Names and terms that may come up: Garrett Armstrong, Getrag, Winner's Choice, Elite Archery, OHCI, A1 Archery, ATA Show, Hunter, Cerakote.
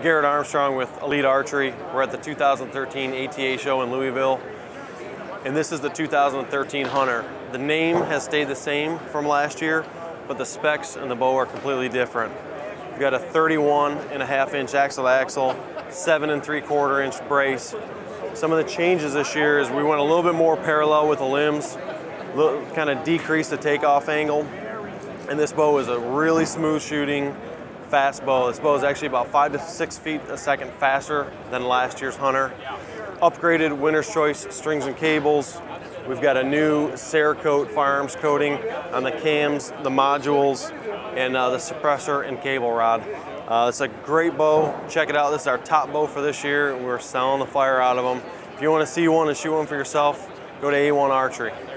I'm Garrett Armstrong with Elite Archery. We're at the 2013 ATA Show in Louisville, and this is the 2013 Hunter. The name has stayed the same from last year, but the specs and the bow are completely different. We've got a 31.5-inch axle-to-axle, 7 3/4-inch brace. Some of the changes this year is we went a little bit more parallel with the limbs, kind of decreased the takeoff angle, and this bow is a really smooth shooting, fast bow. This bow is actually about 5 to 6 feet a second faster than last year's Hunter. Upgraded Winner's Choice strings and cables. We've got a new Cerakote firearms coating on the cams, the modules, and the suppressor and cable rod. It's a great bow. Check it out. This is our top bow for this year. We're selling the fire out of them. If you want to see one and shoot one for yourself, go to A1 Archery.